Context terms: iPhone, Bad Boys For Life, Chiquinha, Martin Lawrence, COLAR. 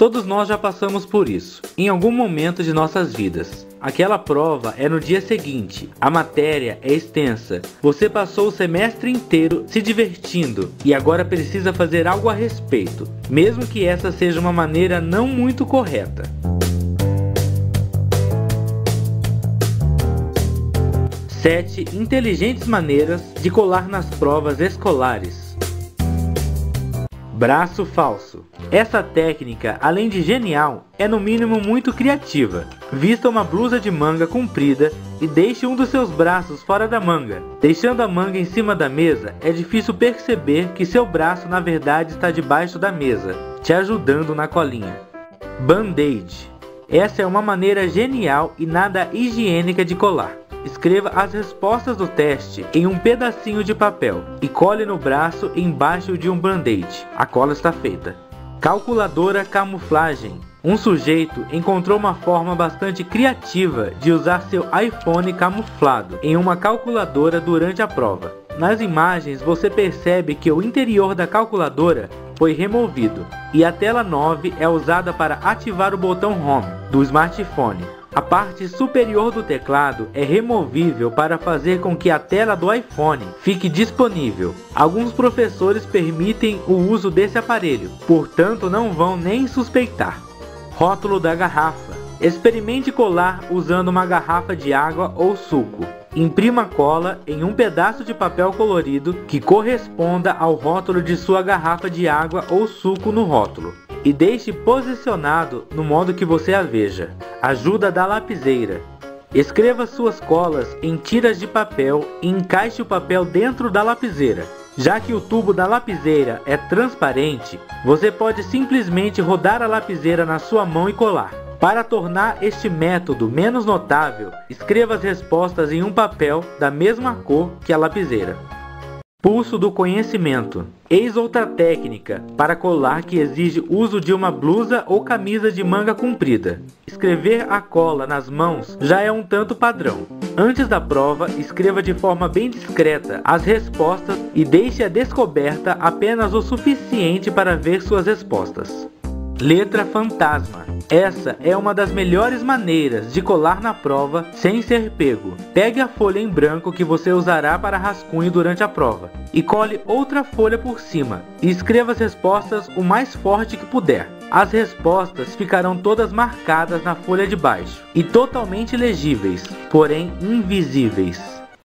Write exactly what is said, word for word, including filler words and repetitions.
Todos nós já passamos por isso, em algum momento de nossas vidas. Aquela prova é no dia seguinte, a matéria é extensa, você passou o semestre inteiro se divertindo e agora precisa fazer algo a respeito, mesmo que essa seja uma maneira não muito correta. sete Inteligentes maneiras de colar nas provas escolares. Braço falso. Essa técnica, além de genial, é no mínimo muito criativa. Vista uma blusa de manga comprida e deixe um dos seus braços fora da manga. Deixando a manga em cima da mesa, é difícil perceber que seu braço na verdade está debaixo da mesa, te ajudando na colinha. Band-aid. Essa é uma maneira genial e nada higiênica de colar. Escreva as respostas do teste em um pedacinho de papel e cole no braço embaixo de um band-aid. A cola está feita. Calculadora camuflagem. Um sujeito encontrou uma forma bastante criativa de usar seu iPhone camuflado em uma calculadora durante a prova. Nas imagens você percebe que o interior da calculadora foi removido e a tela nove é usada para ativar o botão Home do smartphone. A parte superior do teclado é removível para fazer com que a tela do iPhone fique disponível. Alguns professores permitem o uso desse aparelho, portanto não vão nem suspeitar. Rótulo da garrafa. Experimente colar usando uma garrafa de água ou suco. Imprima cola em um pedaço de papel colorido que corresponda ao rótulo de sua garrafa de água ou suco no rótulo. E deixe posicionado no modo que você a veja. Ajuda da lapiseira. Escreva suas colas em tiras de papel e encaixe o papel dentro da lapiseira. Já que o tubo da lapiseira é transparente, você pode simplesmente rodar a lapiseira na sua mão e colar. Para tornar este método menos notável, escreva as respostas em um papel da mesma cor que a lapiseira. Pulso do conhecimento. Eis outra técnica para colar que exige uso de uma blusa ou camisa de manga comprida. Escrever a cola nas mãos já é um tanto padrão. Antes da prova, escreva de forma bem discreta as respostas e deixe a descoberta apenas o suficiente para ver suas respostas. Letra fantasma. Essa é uma das melhores maneiras de colar na prova sem ser pego. Pegue a folha em branco que você usará para rascunho durante a prova e cole outra folha por cima e escreva as respostas o mais forte que puder. As respostas ficarão todas marcadas na folha de baixo e totalmente legíveis, porém invisíveis.